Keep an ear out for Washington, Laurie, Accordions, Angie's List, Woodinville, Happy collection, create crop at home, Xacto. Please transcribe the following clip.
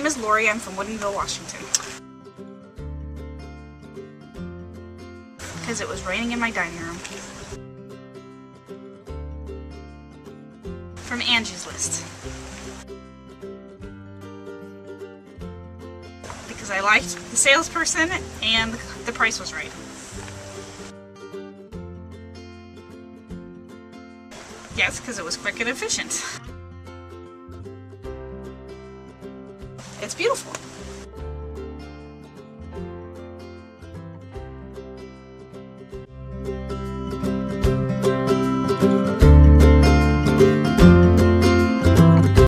name is Laurie. I'm from Woodinville, Washington. Because it was raining in my dining room. From Angie's List. Because I liked the salesperson and the price was right. Yes, because it was quick and efficient. It's beautiful.